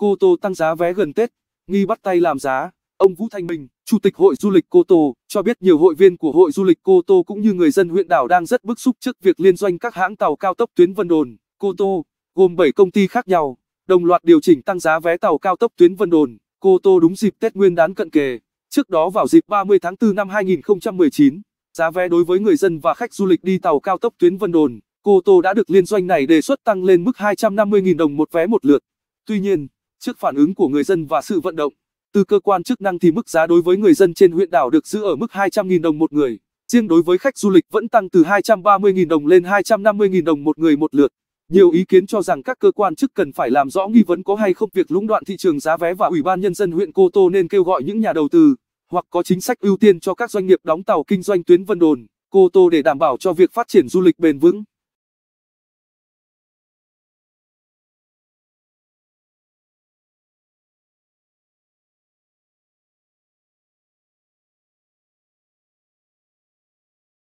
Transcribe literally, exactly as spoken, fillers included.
Cô Tô tăng giá vé gần Tết, nghi bắt tay làm giá. Ông Vũ Thanh Minh, Chủ tịch Hội Du lịch Cô Tô, cho biết nhiều hội viên của Hội Du lịch Cô Tô cũng như người dân huyện đảo đang rất bức xúc trước việc liên doanh các hãng tàu cao tốc tuyến Vân Đồn, Cô Tô, gồm bảy công ty khác nhau, đồng loạt điều chỉnh tăng giá vé tàu cao tốc tuyến Vân Đồn, Cô Tô đúng dịp Tết Nguyên đán cận kề. Trước đó vào dịp ba mươi tháng tư năm hai nghìn không trăm mười chín, giá vé đối với người dân và khách du lịch đi tàu cao tốc tuyến Vân Đồn, Cô Tô đã được liên doanh này đề xuất tăng lên mức hai trăm năm mươi nghìn đồng một vé một lượt. Tuy nhiên, trước phản ứng của người dân và sự vận động từ cơ quan chức năng thì mức giá đối với người dân trên huyện đảo được giữ ở mức hai trăm nghìn đồng một người, riêng đối với khách du lịch vẫn tăng từ hai trăm ba mươi nghìn đồng lên hai trăm năm mươi nghìn đồng một người một lượt. Nhiều ý kiến cho rằng các cơ quan chức cần phải làm rõ nghi vấn có hay không việc lũng đoạn thị trường giá vé và Ủy ban Nhân dân huyện Cô Tô nên kêu gọi những nhà đầu tư hoặc có chính sách ưu tiên cho các doanh nghiệp đóng tàu kinh doanh tuyến Vân Đồn, Cô Tô để đảm bảo cho việc phát triển du lịch bền vững.